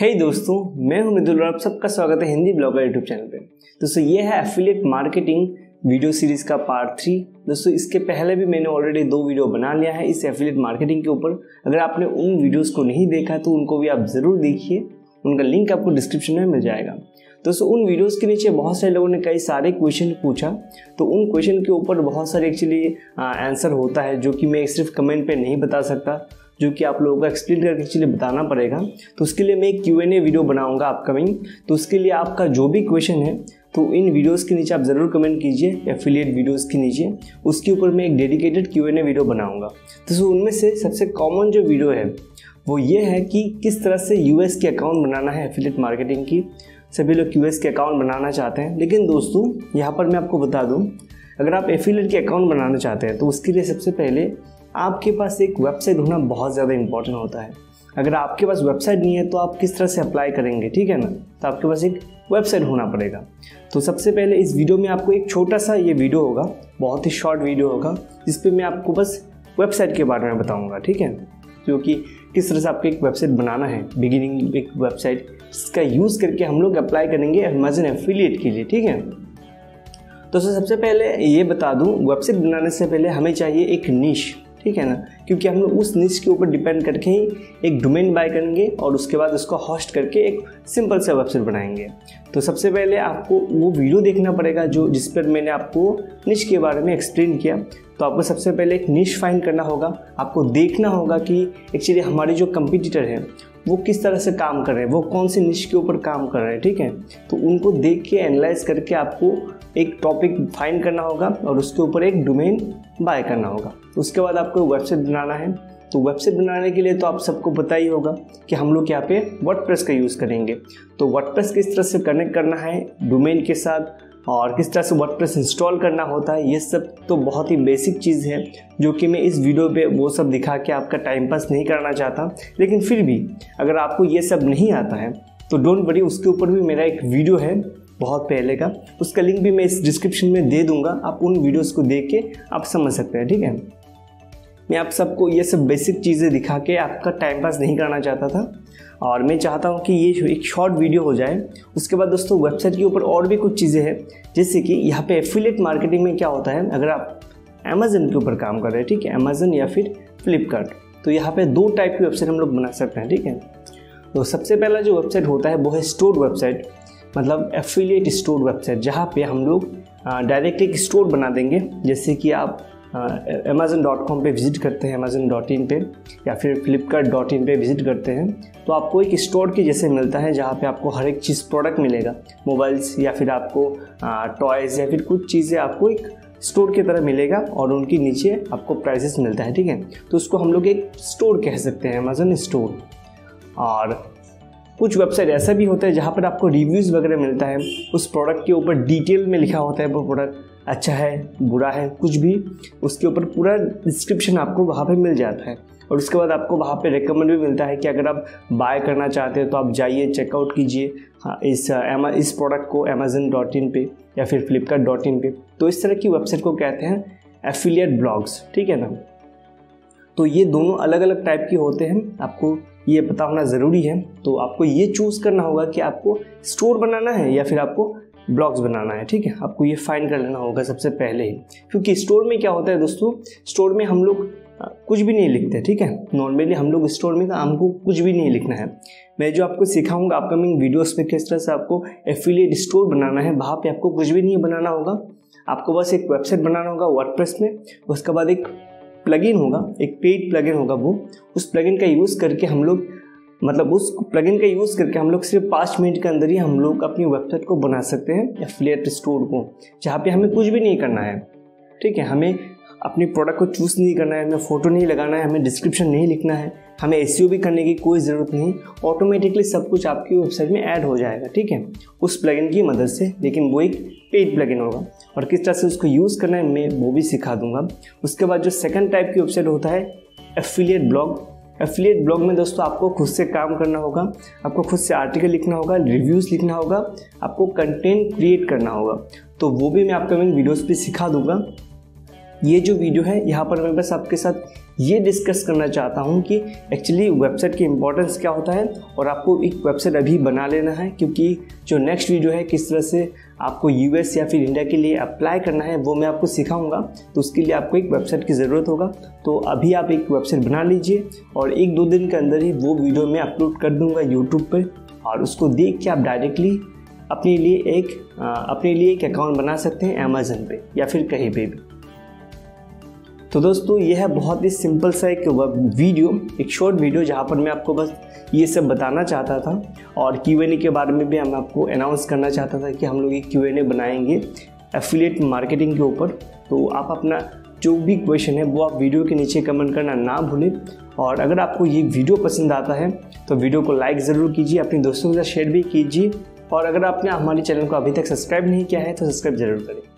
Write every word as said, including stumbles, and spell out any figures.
हे hey दोस्तों, मैं हूं मिदुल और आप सबका स्वागत है हिंदी ब्लॉगर यूट्यूब चैनल पे। दोस्तों ये है एफिलिएट मार्केटिंग वीडियो सीरीज का पार्ट थ्री। दोस्तों इसके पहले भी मैंने ऑलरेडी दो वीडियो बना लिया है इस एफिलिएट मार्केटिंग के ऊपर। अगर आपने उन वीडियोस को नहीं देखा तो उनको भी आप ज़रूर देखिए, उनका लिंक आपको डिस्क्रिप्शन में मिल जाएगा। दोस्तों उन वीडियोस के नीचे बहुत सारे लोगों ने कई सारे क्वेश्चन पूछा, तो उन क्वेश्चन के ऊपर बहुत सारे एक्चुअली आंसर होता है जो कि मैं सिर्फ कमेंट पे नहीं बता सकता, जो कि आप लोगों को एक्सप्लेन करके एक्चुअली बताना पड़ेगा। तो उसके लिए मैं एक क्यू एंड ए वीडियो बनाऊंगा अपकमिंग। तो उसके लिए आपका जो भी क्वेश्चन है तो इन वीडियोस के नीचे आप ज़रूर कमेंट कीजिए, एफिलिएट वीडियोस के नीचे। उसके ऊपर मैं एक dedicated Q and A video बनाऊंगा। तो उनमें से सबसे कॉमन जो वीडियो है वो ये है कि किस तरह से यूएस के अकाउंट बनाना है एफिलिएट मार्केटिंग की। सभी लोग यूएस के अकाउंट बनाना चाहते हैं, लेकिन दोस्तों यहाँ पर मैं आपको बता दूँ, अगर आप एफिलिएट के अकाउंट बनाना चाहते हैं तो उसके लिए सबसे पहले आपके पास एक वेबसाइट होना बहुत ज़्यादा इम्पॉर्टेंट होता है। अगर आपके पास वेबसाइट नहीं है तो आप किस तरह से अप्लाई करेंगे, ठीक है ना। तो आपके पास एक वेबसाइट होना पड़ेगा। तो सबसे पहले इस वीडियो में आपको एक छोटा सा ये वीडियो होगा, बहुत ही शॉर्ट वीडियो होगा, जिस पर मैं आपको बस वेबसाइट के बारे में बताऊँगा, ठीक है, जो कि किस तरह से आपको एक वेबसाइट बनाना है, बिगिनिंग एक वेबसाइट, जिसका यूज़ करके हम लोग अप्लाई करेंगे अमेज़न एफिलिएट के लिए, ठीक है। दोस्तों सबसे पहले ये बता दूँ, वेबसाइट बनाने से पहले हमें चाहिए एक नीश, ठीक है ना, क्योंकि हम लोग उस निश के ऊपर डिपेंड करके ही एक डोमेन बाय करेंगे और उसके बाद उसको होस्ट करके एक सिंपल सा वेबसाइट बनाएंगे। तो सबसे पहले आपको वो वीडियो देखना पड़ेगा जो जिस पर मैंने आपको निश के बारे में एक्सप्लेन किया। तो आपको सबसे पहले एक निश फाइंड करना होगा, आपको देखना होगा कि एक्चुअली हमारे जो कंपटीटर हैं वो किस तरह से काम कर रहे हैं, वो कौन से निश के ऊपर काम कर रहे हैं, ठीक है। तो उनको देख के एनालाइज करके आपको एक टॉपिक फाइंड करना होगा और उसके ऊपर एक डोमेन बाय करना होगा। उसके बाद आपको वेबसाइट बनाना है। तो वेबसाइट बनाने के लिए तो आप सबको पता ही होगा कि हम लोग यहाँ पे वर्डप्रेस का यूज़ करेंगे। तो वर्डप्रेस किस तरह से कनेक्ट करना है डोमेन के साथ और किस तरह से वर्डप्रेस इंस्टॉल करना होता है, ये सब तो बहुत ही बेसिक चीज़ है जो कि मैं इस वीडियो पे वो सब दिखा के आपका टाइम पास नहीं करना चाहता। लेकिन फिर भी अगर आपको ये सब नहीं आता है तो डोंट वरी, उसके ऊपर भी मेरा एक वीडियो है बहुत पहले का, उसका लिंक भी मैं इस डिस्क्रिप्शन में दे दूंगा। आप उन वीडियोस को देख के आप समझ सकते हैं, ठीक है। मैं आप सबको ये सब बेसिक चीज़ें दिखा के आपका टाइम पास नहीं करना चाहता था और मैं चाहता हूँ कि ये एक शॉर्ट वीडियो हो जाए। उसके बाद दोस्तों वेबसाइट के ऊपर और भी कुछ चीज़ें हैं, जैसे कि यहाँ पे एफिलिएट मार्केटिंग में क्या होता है, अगर आप अमेज़न के ऊपर काम कर रहे हैं, ठीक है, अमेज़न या फिर फ्लिपकार्ट, तो यहाँ पर दो टाइप की वेबसाइट हम लोग बना सकते हैं, ठीक है। तो सबसे पहला जो वेबसाइट होता है वो है स्टोर वेबसाइट, मतलब एफिलिएट स्टोर वेबसाइट, जहाँ पे हम लोग डायरेक्ट एक स्टोर बना देंगे। जैसे कि आप अमेज़न डॉट कॉम पर विज़िट करते हैं, अमेज़न डॉट इन पर, या फिर फ्लिपकार्ट डॉट इन पर विज़िट करते हैं, तो आपको एक स्टोर के जैसे मिलता है जहाँ पे आपको हर एक चीज़ प्रोडक्ट मिलेगा, मोबाइल्स या फिर आपको टॉयज़ या फिर कुछ चीज़ें आपको एक स्टोर की तरह मिलेगा और उनके नीचे आपको प्राइसेस मिलता है, ठीक है। तो उसको हम लोग एक स्टोर कह सकते हैं, अमेज़न स्टोर। और कुछ वेबसाइट ऐसा भी होता है जहाँ पर आपको रिव्यूज़ वगैरह मिलता है, उस प्रोडक्ट के ऊपर डिटेल में लिखा होता है वो प्रोडक्ट अच्छा है, बुरा है, कुछ भी, उसके ऊपर पूरा डिस्क्रिप्शन आपको वहाँ पे मिल जाता है। और उसके बाद आपको वहाँ पे रेकमेंड भी मिलता है कि अगर आप बाय करना चाहते हैं तो आप जाइए, चेकआउट कीजिए इस इस प्रोडक्ट को अमेज़न डॉट इन पर या फिर फ्लिपकार्ट डॉट इन पर। तो इस तरह की वेबसाइट को कहते हैं एफिलिएट ब्लॉग्स, ठीक है ना। तो ये दोनों अलग अलग टाइप के होते हैं, आपको ये पता होना ज़रूरी है। तो आपको ये चूज़ करना होगा कि आपको स्टोर बनाना है या फिर आपको ब्लॉग्स बनाना है, ठीक है। आपको ये फाइंड कर लेना होगा सबसे पहले ही, क्योंकि स्टोर में क्या होता है दोस्तों, स्टोर में हम लोग कुछ भी नहीं लिखते, ठीक है। नॉर्मली हम लोग स्टोर में हमको कुछ भी नहीं लिखना है। मैं जो आपको सिखाऊंगा अपकमिंग वीडियोस में किस तरह से आपको एफिलिएट स्टोर बनाना है, वहाँ पे आपको कुछ भी नहीं बनाना होगा। आपको बस एक वेबसाइट बनाना होगा वर्डप्रेस में, उसके बाद एक प्लगइन होगा, एक पेड प्लगइन होगा, वो उस प्लगइन का यूज़ करके हम लोग मतलब उस प्लगइन का यूज़ करके हम लोग सिर्फ पाँच मिनट के अंदर ही हम लोग अपनी वेबसाइट को बना सकते हैं एफिलिएट स्टोर को, जहाँ पे हमें कुछ भी नहीं करना है, ठीक है। हमें अपने प्रोडक्ट को चूज़ नहीं करना है, हमें फ़ोटो नहीं लगाना है, हमें डिस्क्रिप्शन नहीं लिखना है, हमें एसईओ भी करने की कोई ज़रूरत नहीं, ऑटोमेटिकली सब कुछ आपकी वेबसाइट में ऐड हो जाएगा, ठीक है, उस प्लगइन की मदद से। लेकिन वो एक पेड प्लगइन होगा और किस तरह से उसको यूज़ करना है मैं वो भी सिखा दूंगा। उसके बाद जो सेकंड टाइप की वेबसाइट होता है एफिलिएट ब्लॉग। एफिलिएट ब्लॉग में दोस्तों आपको खुद से काम करना होगा, आपको खुद से आर्टिकल लिखना होगा, रिव्यूज़ लिखना होगा, आपको कंटेंट क्रिएट करना होगा। तो वो भी मैं अपकमिंग वीडियोज़ पर सिखा दूँगा। ये जो वीडियो है यहाँ पर मैं बस आपके साथ ये डिस्कस करना चाहता हूँ कि एक्चुअली वेबसाइट की इम्पोर्टेंस क्या होता है और आपको एक वेबसाइट अभी बना लेना है, क्योंकि जो नेक्स्ट वीडियो है किस तरह से आपको यूएस या फिर इंडिया के लिए अप्लाई करना है वो मैं आपको सिखाऊंगा। तो उसके लिए आपको एक वेबसाइट की ज़रूरत होगा। तो अभी आप एक वेबसाइट बना लीजिए और एक दो दिन के अंदर ही वो वीडियो मैं अपलोड कर दूँगा यूट्यूब पर, और उसको देख के आप डायरेक्टली अपने लिए एक अपने लिए एक अकाउंट बना सकते हैं अमेज़न पे या फिर कहीं पे भी। तो दोस्तों यह है बहुत ही सिंपल सा एक वीडियो, एक शॉर्ट वीडियो जहाँ पर मैं आपको बस ये सब बताना चाहता था। और क्यू एन ए के बारे में भी हम आपको अनाउंस करना चाहता था कि हम लोग एक क्यू एन ए बनाएंगे एफिलिएट मार्केटिंग के ऊपर। तो आप अपना जो भी क्वेश्चन है वो आप वीडियो के नीचे कमेंट करना ना भूलें। और अगर आपको ये वीडियो पसंद आता है तो वीडियो को लाइक ज़रूर कीजिए, अपने दोस्तों के साथ शेयर भी कीजिए, और अगर आपने हमारे चैनल को अभी तक सब्सक्राइब नहीं किया है तो सब्सक्राइब जरूर करें।